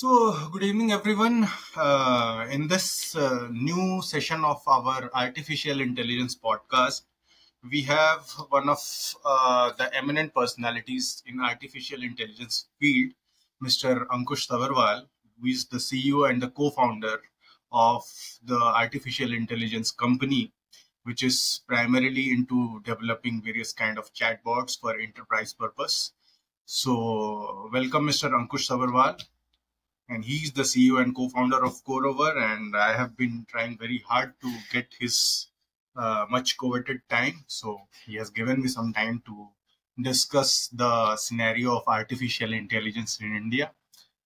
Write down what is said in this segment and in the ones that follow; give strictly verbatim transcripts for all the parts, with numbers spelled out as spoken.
So, good evening everyone. Uh, in this uh, new session of our Artificial Intelligence podcast, we have one of uh, the eminent personalities in Artificial Intelligence field, Mister Ankush Sabharwal, who is the C E O and the co-founder of the Artificial Intelligence company, which is primarily into developing various kind of chatbots for enterprise purpose. So, welcome Mister Ankush Sabharwal. And he's the C E O and co-founder of Corover, and I have been trying very hard to get his uh, much coveted time. So he has given me some time to discuss the scenario of artificial intelligence in India.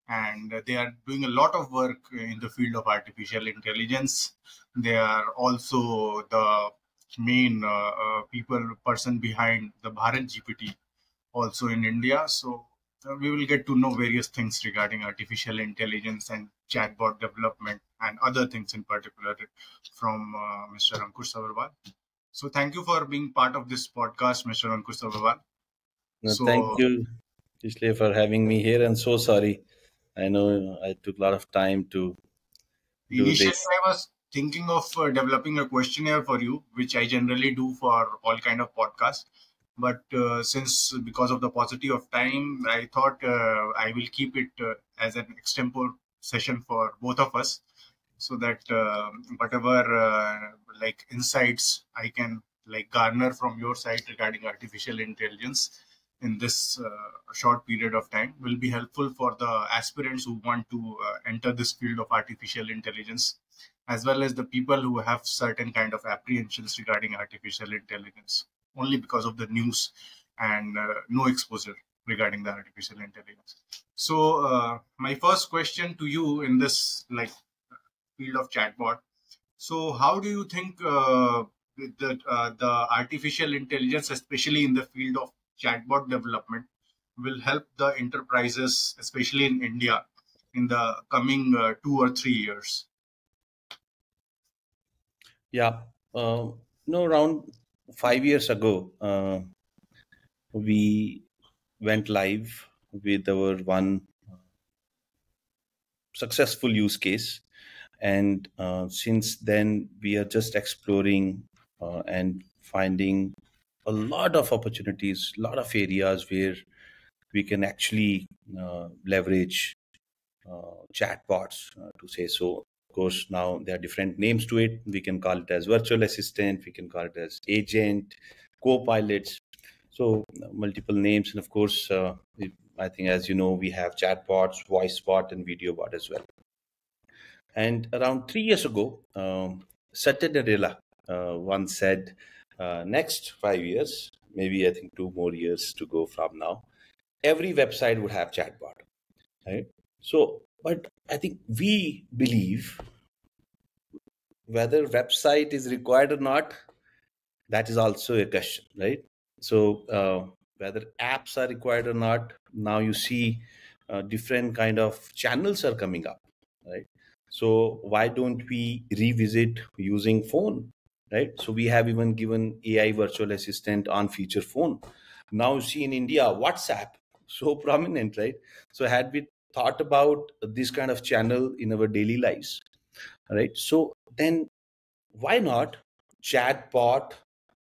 And they are doing a lot of work in the field of artificial intelligence. They are also the main uh, uh, people, person behind the BharatGPT also in India. So we will get to know various things regarding artificial intelligence and chatbot development and other things in particular from uh, Mister Ankush Sabharwal. So thank you for being part of this podcast, Mister Ankush Sabharwal. No, so, thank you, Kishle, for having me here. And so sorry, I know I took a lot of time to do initially this. I was thinking of uh, developing a questionnaire for you, which I generally do for all kind of podcasts. But uh, since because of the paucity of time, I thought uh, I will keep it uh, as an extempore session for both of us, so that uh, whatever uh, like insights I can like garner from your side regarding artificial intelligence in this uh, short period of time will be helpful for the aspirants who want to uh, enter this field of artificial intelligence, as well as the people who have certain kind of apprehensions regarding artificial intelligence, only because of the news and uh, no exposure regarding the artificial intelligence. So uh, my first question to you in this like field of chatbot. So how do you think uh, the, uh, the artificial intelligence, especially in the field of chatbot development, will help the enterprises, especially in India, in the coming uh, two or three years? Yeah, uh, no, around five years ago, uh, we went live with our one successful use case. And uh, since then, we are just exploring uh, and finding a lot of opportunities, a lot of areas where we can actually uh, leverage uh, chatbots, uh, to say so. Of course, now there are different names to it. We can call it as virtual assistant, we can call it as agent, co-pilots, so multiple names. And of course, uh, I think, as you know, we have chatbots, voice bot, and video bot as well. And around three years ago, um, Satya Nadella uh, once said, uh, next five years, maybe I think two more years to go from now, every website would have chatbot, right? So, but I think we believe whether website is required or not, that is also a question, right? So uh, whether apps are required or not, now you see uh, different kind of channels are coming up, right? So why don't we revisit using phone, right? So we have even given A I virtual assistant on feature phone. Now you see in India, WhatsApp, so prominent, right? So had we thought about this kind of channel in our daily lives, right? So then why not chatbot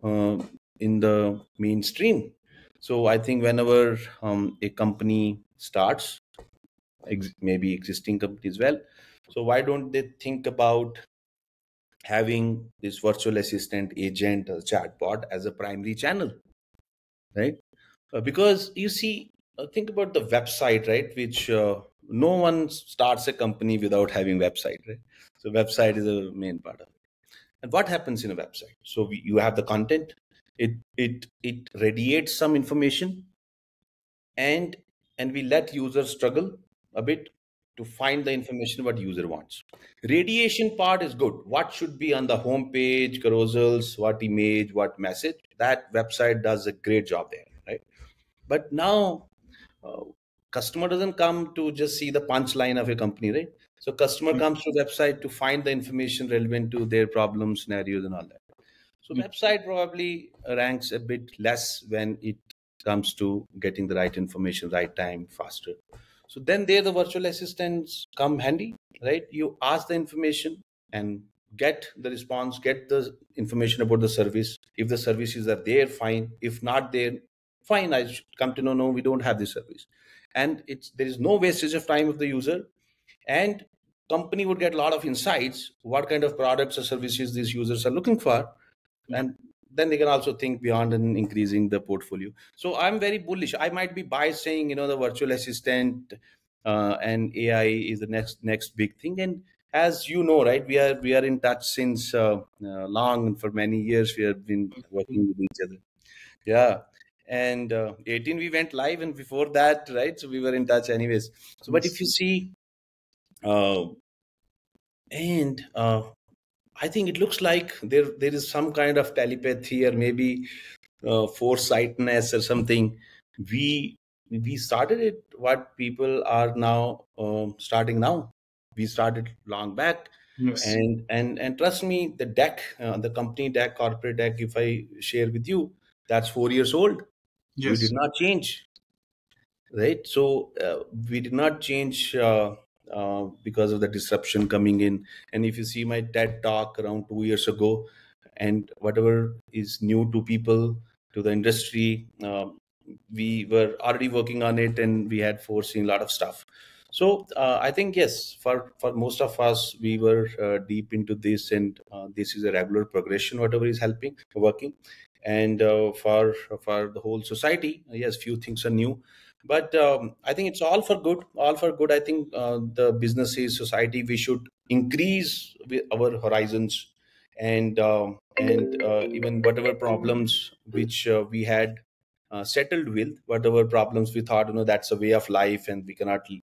uh, in the mainstream? So I think whenever um, a company starts, ex maybe existing company as well, so why don't they think about having this virtual assistant, agent, or chatbot as a primary channel, right? Uh, because you see, think about the website, right? Which uh, no one starts a company without having website, right? So website is the main part of it. And what happens in a website? So we, you have the content, it it it radiates some information, and and we let users struggle a bit to find the information what user wants. Radiation part is good. What should be on the home page, carousels, what image, what message? That website does a great job there, right? But now Uh, customer doesn't come to just see the punchline of a company, right? So customer mm-hmm. comes to website to find the information relevant to their problem scenarios and all that. So mm-hmm. website probably ranks a bit less when it comes to getting the right information, right time, faster. So then there the virtual assistants come handy, right? You ask the information and get the response, get the information about the service. If the services are there, fine. If not there, fine. I should come to know, no, we don't have this service. And it's there is no wastage of time of the user. And company would get a lot of insights, what kind of products or services these users are looking for. And then they can also think beyond and increasing the portfolio. So I'm very bullish. I might be biased saying, you know, the virtual assistant uh, and A I is the next next big thing. And as you know, right, we are we are in touch since uh, uh, long, and for many years we have been working with each other. Yeah. And uh, eighteen, we went live, and before that, right, so we were in touch anyways. So, but if you see, uh, and uh, I think it looks like there there is some kind of telepathy or maybe uh, foresightness or something. We we started it. What people are now um, starting now. We started long back. Yes. and and and trust me, the deck, uh, the company deck, corporate deck, if I share with you, that's four years old. Yes. We did not change, right? So uh, we did not change uh, uh, because of the disruption coming in. And if you see my TED talk around two years ago, and whatever is new to people, to the industry, uh, we were already working on it, and we had foreseen a lot of stuff. So uh, I think, yes, for, for most of us, we were uh, deep into this, and uh, this is a regular progression, whatever is helping, working. And uh, for for the whole society, yes, few things are new, but um, I think it's all for good. All for good. I think uh, the businesses, society, we should increase our horizons, and uh, and uh, even whatever problems which uh, we had uh, settled with, whatever problems we thought, you know, that's a way of life, and we cannot, you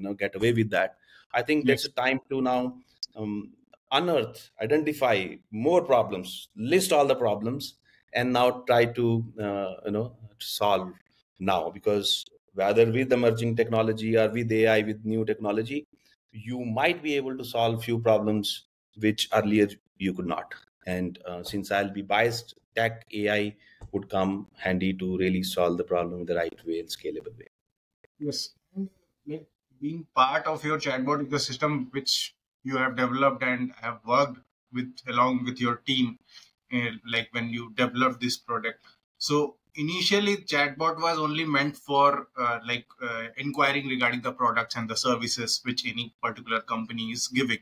know, get away with that. I think that's a time to now. Um, Unearth, identify more problems, list all the problems, and now try to uh, you know solve now, because whether with emerging technology or with A I, with new technology, you might be able to solve few problems which earlier you could not. And uh, since I'll be biased, tech A I would come handy to really solve the problem in the right way and scalable way. Yes, like being part of your chatbot ecosystem, which you have developed and have worked with along with your team, uh, like when you developed this product. So initially chatbot was only meant for uh, like uh, inquiring regarding the products and the services which any particular company is giving.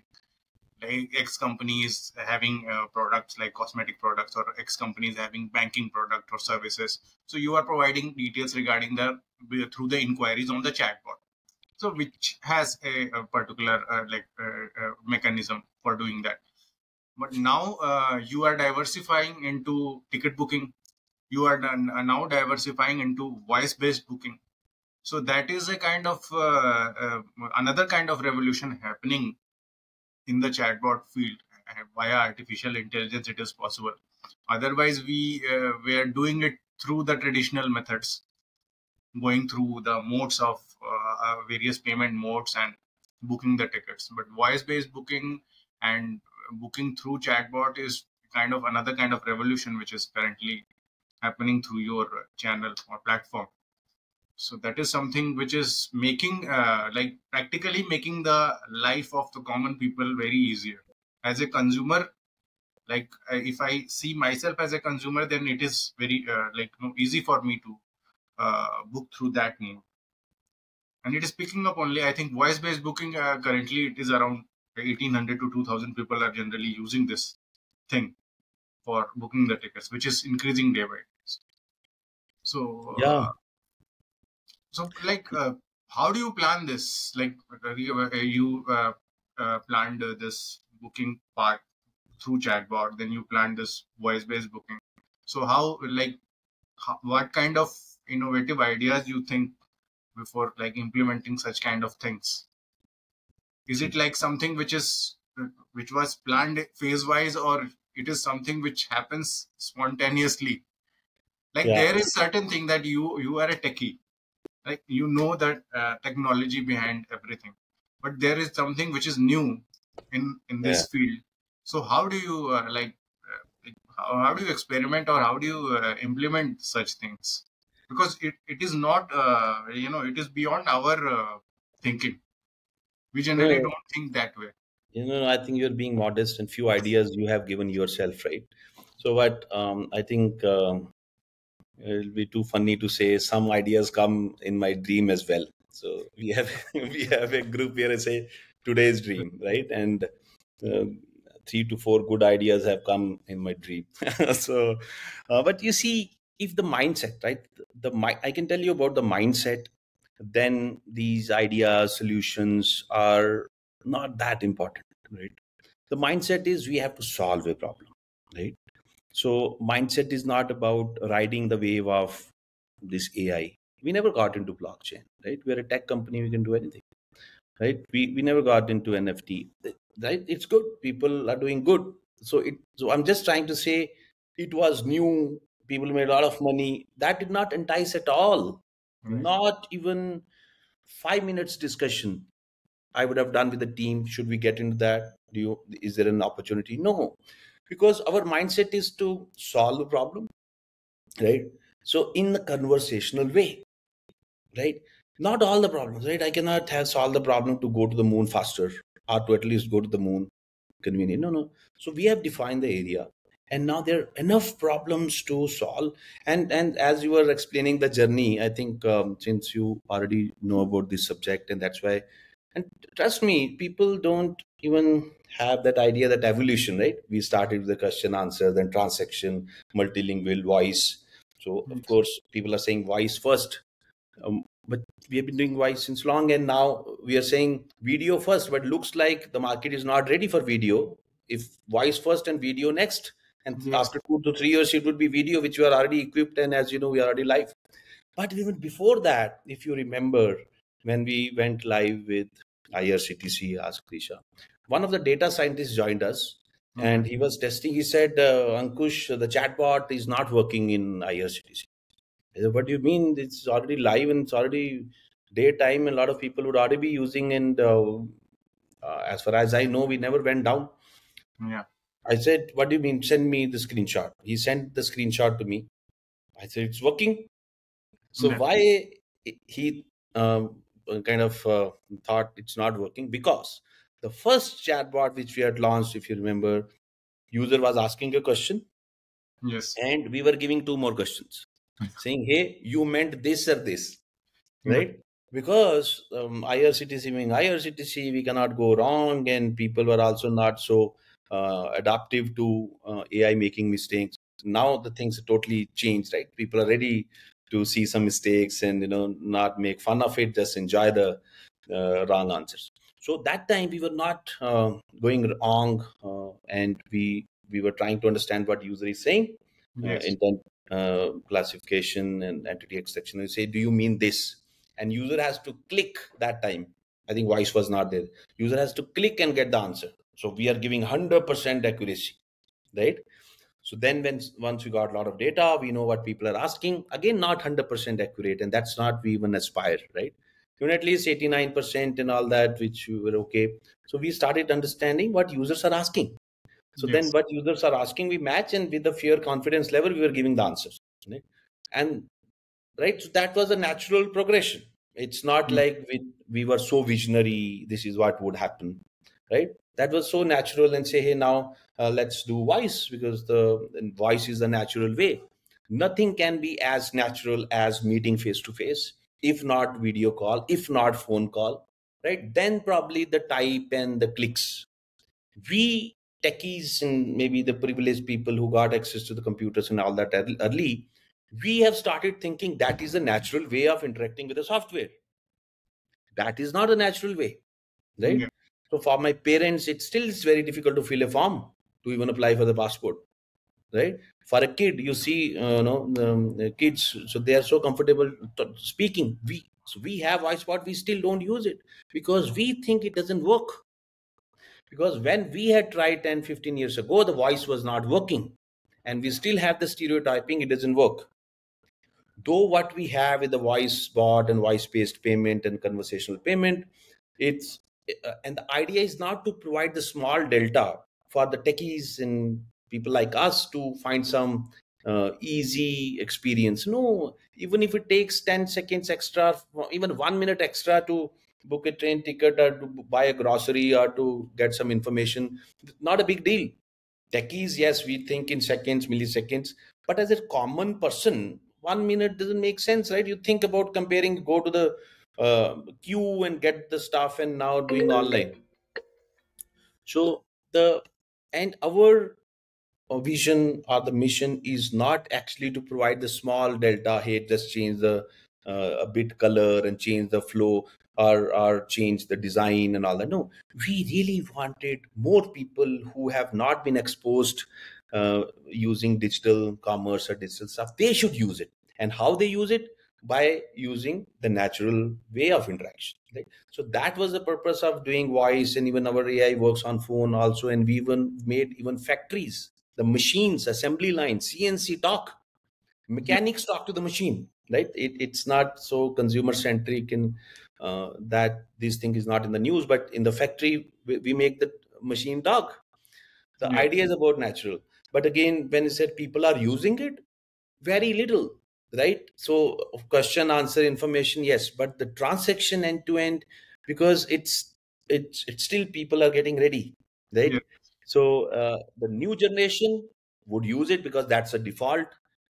Like X company is having uh, products like cosmetic products, or X company is having banking product or services. So you are providing details regarding the through the inquiries on the chatbot. So which has a, a particular uh, like uh, uh, mechanism for doing that. But now uh, you are diversifying into ticket booking. You are done, uh, now diversifying into voice-based booking. So that is a kind of uh, uh, another kind of revolution happening in the chatbot field. And via artificial intelligence, it is possible. Otherwise, we uh, we are doing it through the traditional methods, going through the modes of uh, various payment modes and booking the tickets. But voice-based booking and booking through chatbot is kind of another kind of revolution which is currently happening through your channel or platform. So that is something which is making, uh, like practically making the life of the common people very easier. As a consumer, like uh, if I see myself as a consumer, then it is very uh, like you know, easy for me to Uh, book through that mode, and it is picking up only. I think voice-based booking uh, currently it is around eighteen hundred to two thousand people are generally using this thing for booking the tickets, which is increasing day by day. So yeah, uh, so like, uh, how do you plan this? Like you uh, uh, planned uh, this booking part through chatbot, then you planned this voice-based booking. So how like how, what kind of innovative ideas you think before like implementing such kind of things? Is it like something which is which was planned phase wise, or it is something which happens spontaneously? Like yeah. There is certain thing that you you are a techie, like you know that uh, technology behind everything, but there is something which is new in in this yeah. field. So how do you uh, like uh, how, how do you experiment, or how do you uh, implement such things because it, it is not, uh, you know, it is beyond our uh, thinking. We generally no. don't think that way. You know, I think you're being modest and few ideas you have given yourself, right? So what um, I think uh, it'll be too funny to say some ideas come in my dream as well. So we have we have a group here and say today's dream, right? And uh, three to four good ideas have come in my dream. So, uh, but you see, if the mindset, right? The I can tell you about the mindset. Then these ideas, solutions are not that important, right? The mindset is we have to solve a problem, right? So mindset is not about riding the wave of this A I. We never got into blockchain, right? We're a tech company, we can do anything, right? We, we never got into N F T, right? It's good. People are doing good. So it, so I'm just trying to say it was new. People made a lot of money. That did not entice at all. Right. Not even five minutes discussion I would have done with the team. Should we get into that? Do you, is there an opportunity? No, because our mindset is to solve the problem, right? So in the conversational way, right? Not all the problems, right? I cannot have solved the problem to go to the moon faster or to at least go to the moon convenient. No, no. So we have defined the area and now there are enough problems to solve. And, and as you were explaining the journey, I think um, since you already know about this subject and that's why, and trust me, people don't even have that idea that evolution, right? We started with the question, answer, then transaction, multilingual, voice. So of course, people are saying voice first, um, but we have been doing voice since long. And now we are saying video first, but looks like the market is not ready for video. If voice first and video next, and yes. after two to three years, it would be video, which we are already equipped. And as you know, we are already live. But even before that, if you remember, when we went live with I R C T C, Ash Krishna, one of the data scientists joined us. Mm-hmm. And he was testing. He said, uh, Ankush, the chatbot is not working in I R C T C. I said, what do you mean? It's already live and it's already daytime. And a lot of people would already be using. And uh, uh, as far as I know, we never went down. Yeah. I said, what do you mean? Send me the screenshot. He sent the screenshot to me. I said, it's working. So mm-hmm. why he uh, kind of uh, thought it's not working? Because the first chatbot which we had launched, if you remember, user was asking a question. Yes. And we were giving two more questions saying, hey, you meant this or this, yeah. right? Because um, I R C T C being I R C T C, we cannot go wrong. And people were also not so uh, adaptive to uh, A I making mistakes. Now the things are totally changed, right? People are ready to see some mistakes and, you know, not make fun of it, just enjoy the uh, wrong answers. So that time we were not uh, going wrong uh, and we we were trying to understand what user is saying. Yes. Uh, intent uh, classification and entity extraction. We say, do you mean this? And user has to click that time. I think voice was not there. User has to click and get the answer. So we are giving one hundred percent accuracy, right? So then when once we got a lot of data, we know what people are asking. Again, not one hundred percent accurate. And that's not we even aspire, right? At least eighty-nine percent and all that, which we were okay. So we started understanding what users are asking. So yes. then what users are asking, we match, and with the fear confidence level, we were giving the answers. Right? And right, so that was a natural progression. It's not mm-hmm. like we, we were so visionary, this is what would happen, right? That was so natural and say, hey, now uh, let's do voice because the voice is the natural way. Nothing can be as natural as meeting face-to-face. If not video call, if not phone call, right? Then probably the type and the clicks. We techies and maybe the privileged people who got access to the computers and all that early, we have started thinking that is the natural way of interacting with the software. That is not a natural way, right? Yeah. So for my parents, it still is very difficult to fill a form to even apply for the passport. Right? For a kid, you see, uh, you know, um, kids, so they are so comfortable speaking. We, so we have voice, but we still don't use it because we think it doesn't work. Because when we had tried ten, fifteen years ago, the voice was not working and we still have the stereotyping. It doesn't work. Though what we have with the voice bot and voice-based payment and conversational payment, it's, uh, and the idea is not to provide the small delta for the techies and people like us to find some uh, easy experience. No, even if it takes ten seconds extra, even one minute extra to book a train ticket or to buy a grocery or to get some information, not a big deal. Techies, yes, we think in seconds, milliseconds, but as a common person, one minute doesn't make sense, right? You think about comparing, go to the uh, queue and get the stuff, and now doing online. So the, and our vision or the mission is not actually to provide the small delta, hey, just change the uh, a bit color and change the flow or, or change the design and all that. No, we really wanted more people who have not been exposed uh, using digital commerce or digital stuff. They should use it. And how they use it? By using the natural way of interaction. Right? So that was the purpose of doing voice, and even our A I works on phone also. And we even made even factories, the machines, assembly lines, C N C talk, mechanics talk to the machine, right? It, it's not so consumer centric in uh, that this thing is not in the news, but in the factory, we, we make the machine talk. The mm-hmm. idea is about natural. But again, when you said people are using it, very little. Right? So question, answer, information, yes, but the transaction end to end, because it's, it's, it's still people are getting ready, right? Yeah. So uh, the new generation would use it because that's a default.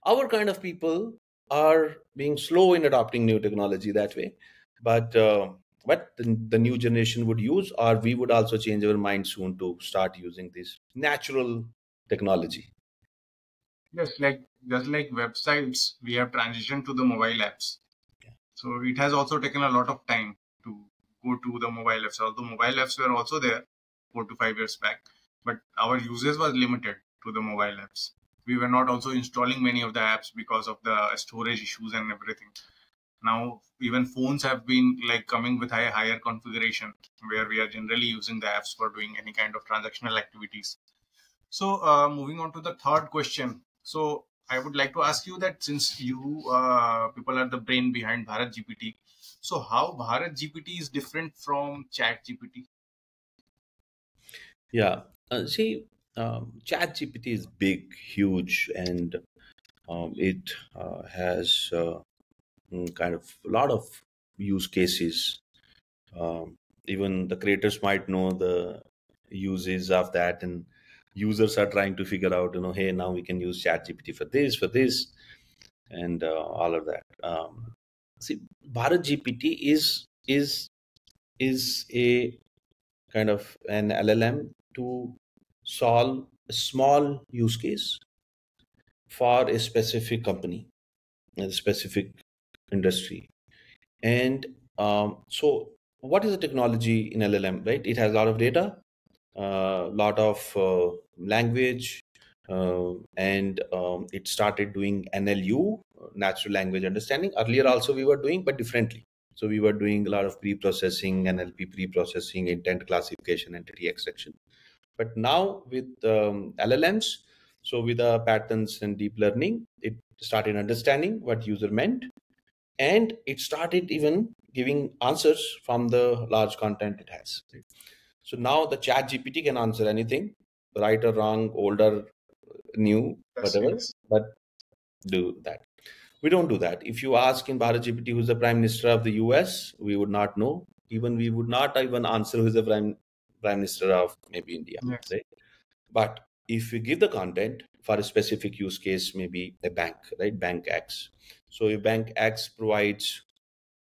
Our kind of people are being slow in adopting new technology that way, but, uh, but the, the new generation would use, or we would also change our mind soon to start using this natural technology. Just like just like websites, we have transitioned to the mobile apps. Yeah. So it has also taken a lot of time to go to the mobile apps. Although mobile apps were also there four to five years back, but our usage was limited to the mobile apps. We were not also installing many of the apps because of the storage issues and everything. Now even phones have been like coming with a higher configuration where we are generally using the apps for doing any kind of transactional activities. So uh, moving on to the third question. So I would like to ask you that since you uh, people are the brain behind BharatGPT, so how BharatGPT is different from ChatGPT? Yeah, uh, see, um, ChatGPT is big, huge, and um, it uh, has uh, kind of a lot of use cases. Um, even the creators might know the uses of that, and users are trying to figure out, you know, hey, now we can use ChatGPT for this, for this, and uh, all of that. Um, see, BharatGPT is is is a kind of an L L M to solve a small use case for a specific company, a specific industry. And um, so, what is the technology in L L M? Right, it has a lot of data. A uh, lot of uh, language, uh, and um, it started doing N L U, natural language understanding. Earlier also we were doing, but differently. So we were doing a lot of pre-processing, N L P pre-processing, intent classification, entity extraction. But now with um, L L Ms, so with the uh, patterns and deep learning, it started understanding what user meant, and it started even giving answers from the large content it has. So now the ChatGPT can answer anything, right or wrong, old or new, that's whatever, yes. But do that. We don't do that. If you ask in BharatGPT who's the Prime Minister of the U S, we would not know. Even we would not even answer who's the Prime, prime Minister of maybe India. Yes. Right? But if we give the content for a specific use case, maybe a bank, right? Bank X. So if Bank X provides...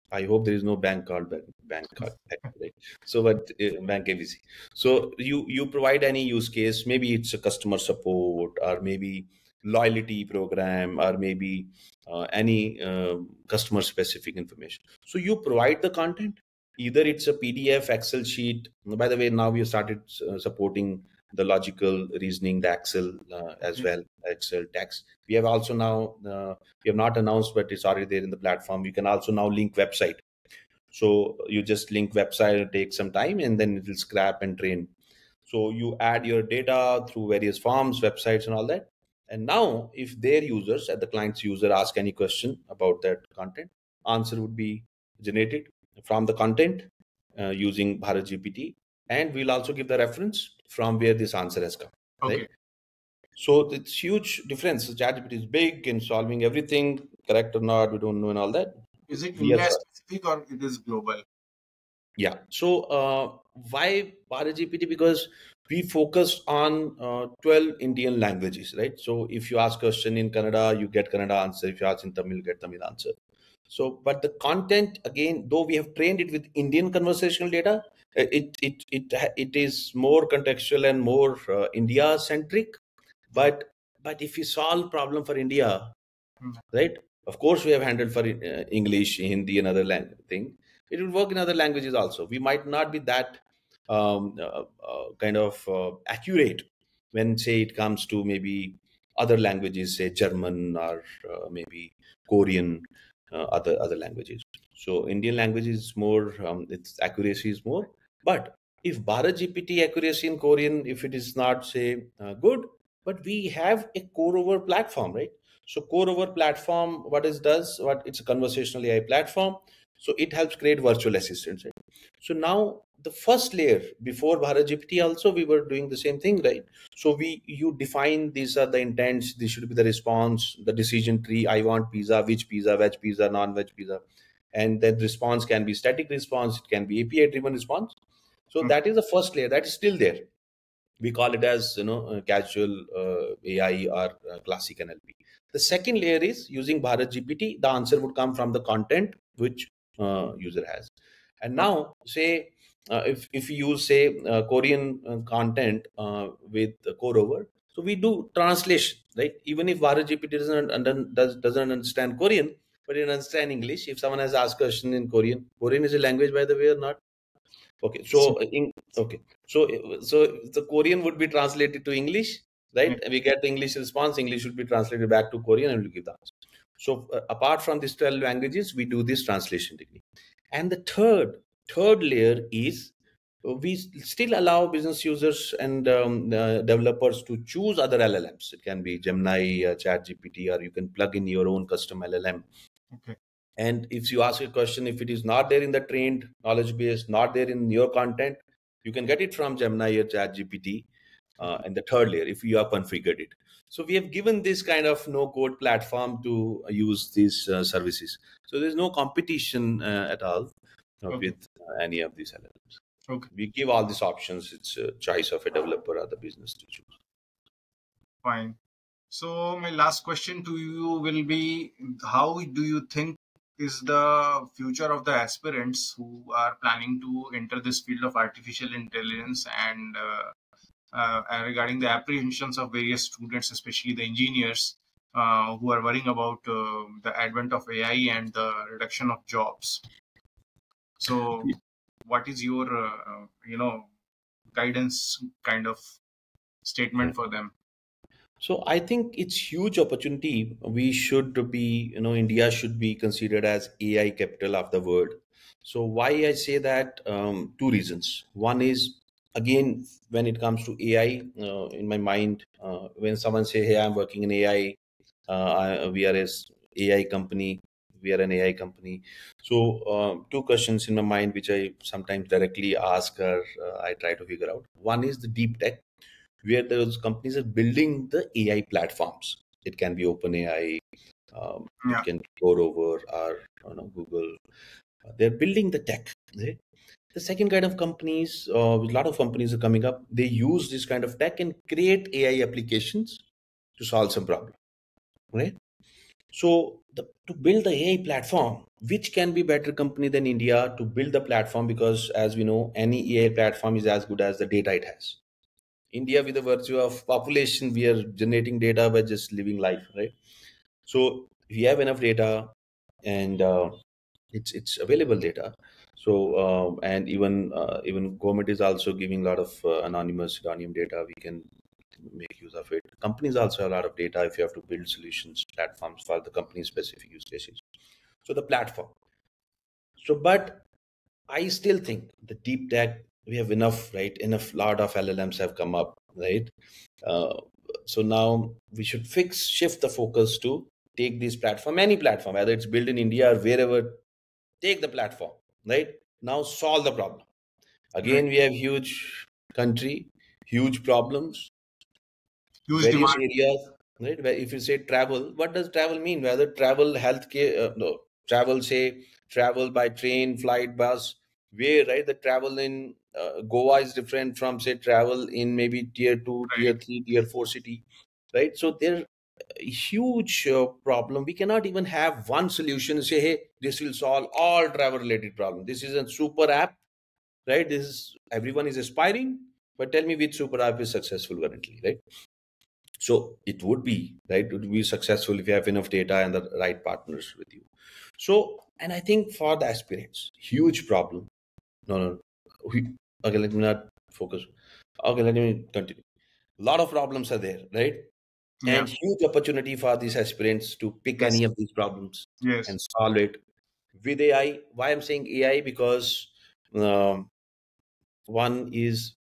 I hope there is no bank called bank called, right? So, but uh, Bank A B C. So you, you provide any use case, maybe it's a customer support, or maybe loyalty program, or maybe uh, any uh, customer specific information. So you provide the content, either it's a P D F, Excel sheet. By the way, now we have started uh, supporting the logical reasoning, the Excel uh, as well, Excel text. We have also now, uh, we have not announced, but it's already there in the platform. You can also now link website. So you just link website and take some time, and then it will scrap and train. So you add your data through various forms, websites and all that. And now if their users, at the client's user, ask any question about that content, answer would be generated from the content uh, using BharatGPT. And we'll also give the reference from where this answer has come. Okay. Right? So it's huge difference. ChatGPT is big in solving everything, correct or not, we don't know and all that. Is it India specific or it is global? Yeah. So uh, why BharatGPT? Because we focus on uh, twelve Indian languages, right? So if you ask a question in Kannada, you get Kannada answer. If you ask in Tamil, you get Tamil answer. So, but the content, again, though we have trained it with Indian conversational data, it it it it is more contextual and more uh, India centric. But but if you solve problem for India, mm-hmm. right? Of course, we have handled for uh, English, Hindi, and other language thing. It will work in other languages also. We might not be that um, uh, uh, kind of uh, accurate when, say, it comes to maybe other languages, say German or uh, maybe Korean, uh, other other languages. So Indian language is more, um, its accuracy is more. But if BharatGPT accuracy in Korean, if it is not, say, uh, good, but we have a Corover platform, right? So Corover platform, what it does, what it's a conversational A I platform. So it helps create virtual assistants. Right? So now the first layer before BharatGPT also, we were doing the same thing, right? So we, you define these are the intents, this should be the response, the decision tree, I want pizza, which pizza, veg pizza, non-veg pizza. And that response can be static response, it can be A P I-driven response. So mm-hmm. that is the first layer that is still there. We call it as, you know, casual uh, A I or uh, classic N L P. The second layer is using BharatGPT, the answer would come from the content which Uh, user has. And now say uh, if if you use say uh, Korean uh, content uh, with uh, Corover, so we do translation, right? Even if BharatGPT doesn't under, does, doesn't understand Korean, but it understands English. If someone has asked question in Korean, Korean is a language, by the way, or not? Okay, so in, okay, so so the Korean would be translated to English, right? Mm-hmm. And we get the English response. English should be translated back to Korean, and we'll give the answer. So uh, apart from these twelve languages, we do this translation technique. And the third, third layer is uh, we still allow business users and um, uh, developers to choose other L L Ms. It can be Gemini, uh, ChatGPT, or you can plug in your own custom L L M. Okay. And if you ask a question, if it is not there in the trained knowledge base, not there in your content, you can get it from Gemini or ChatGPT. Uh, and the third layer, if you have configured it. So we have given this kind of no-code platform to use these uh, services. So there's no competition uh, at all uh, okay. with uh, any of these L L Ms. Okay. We give all these options. It's a choice of a developer or the business to choose. Fine. So my last question to you will be, how do you think is the future of the aspirants who are planning to enter this field of artificial intelligence and uh, Uh, regarding the apprehensions of various students, especially the engineers uh, who are worrying about uh, the advent of A I and the reduction of jobs. So what is your, uh, you know, guidance kind of statement for them? So I think it's huge opportunity. We should be, you know, India should be considered as A I capital of the world. So why I say that? Um, two reasons. One is, again, when it comes to A I, uh, in my mind, uh, when someone say, hey, I'm working in A I, uh, I, we are an A I company, we are an A I company. So uh, two questions in my mind, which I sometimes directly ask or uh, I try to figure out. One is the deep tech, where those companies are building the A I platforms. It can be OpenAI, um, yeah. it can be Corover or you know, Google. They're building the tech, right? The second kind of companies, uh, a lot of companies are coming up, they use this kind of tech and create A I applications to solve some problem, right? So the, to build the A I platform, which can be better company than India to build the platform, because as we know, any A I platform is as good as the data it has. India, with the virtue of population, we are generating data by just living life, right? So we have enough data and uh, it's it's available data. So, uh, and even uh, even government is also giving a lot of uh, anonymous pseudonym data. We can make use of it. Companies also have a lot of data if you have to build solutions, platforms for the company-specific use cases. So the platform. So, but I still think the deep tech, we have enough, right? Enough, lot of L L Ms have come up, right? Uh, so now we should fix, shift the focus to take this platform, any platform, whether it's built in India or wherever, take the platform. Right now, solve the problem. Again, we have huge country, huge problems. huge various demand. Areas, right? Where if you say travel, what does travel mean? Whether travel, healthcare, uh, no, travel, say travel by train, flight, bus, where, right? The travel in uh, Goa is different from, say, travel in maybe tier two, right. tier three, tier four city, right? So there's a huge uh, problem. We cannot even have one solution and say, hey, this will solve all travel related problems. This is a super app, right? This is, everyone is aspiring, but tell me which super app is successful currently, right? So it would be, right, it would be successful if you have enough data and the right partners with you. So, and I think for the aspirants, huge problem. No, no, okay, let me not focus. Okay, let me continue. A lot of problems are there, right? Yeah. And huge opportunity for these aspirants to pick yes. any of these problems yes. and solve it. With A I, why I'm saying A I? Because um, one is,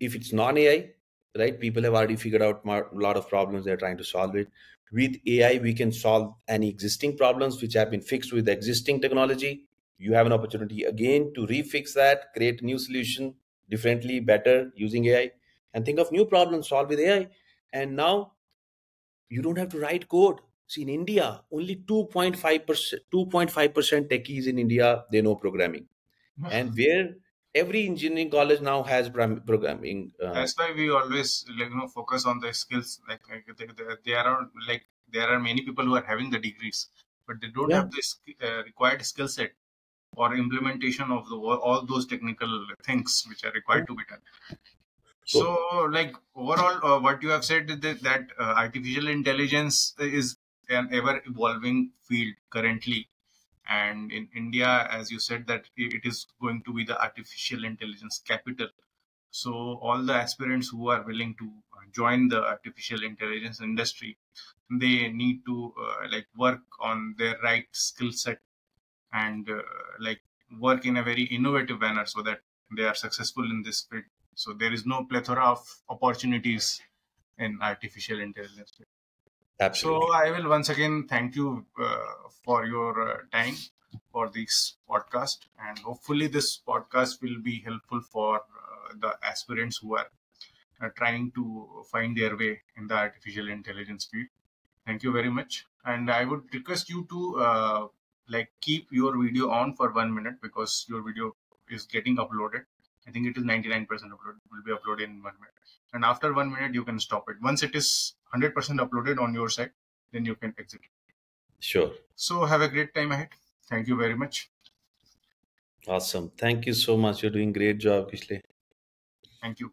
if it's non-A I, right, people have already figured out a lot of problems. They're trying to solve it. With A I, we can solve any existing problems which have been fixed with the existing technology. You have an opportunity again to refix that, create new solution differently, better using A I, and think of new problems solved with A I. And now you don't have to write code. See, in India, only two point five percent techies in India, they know programming. And where every engineering college now has programming. Uh, That's why we always, like, you know, focus on the skills. Like, like there are like there are many people who are having the degrees, but they don't yeah. have the uh, required skill set or implementation of the, all those technical things which are required to be done. So, so like overall, uh, what you have said is that, that uh, artificial intelligence is an ever evolving field currently. And in India, as you said, that it is going to be the artificial intelligence capital. So all the aspirants who are willing to join the artificial intelligence industry, they need to uh, like work on their right skill set and uh, like work in a very innovative manner so that they are successful in this field. So there is no plethora of opportunities in artificial intelligence. Absolutely. So I will once again thank you uh, for your uh, time for this podcast, and hopefully this podcast will be helpful for uh, the aspirants who are uh, trying to find their way in the artificial intelligence field. Thank you very much, and I would request you to uh, like keep your video on for one minute because your video is getting uploaded. I think it is ninety-nine percent uploaded, will be uploaded in one minute. And after one minute, you can stop it. Once it is one hundred percent uploaded on your side, then you can exit it. Sure. So have a great time ahead. Thank you very much. Awesome. Thank you so much. You're doing a great job, Kishle. Thank you.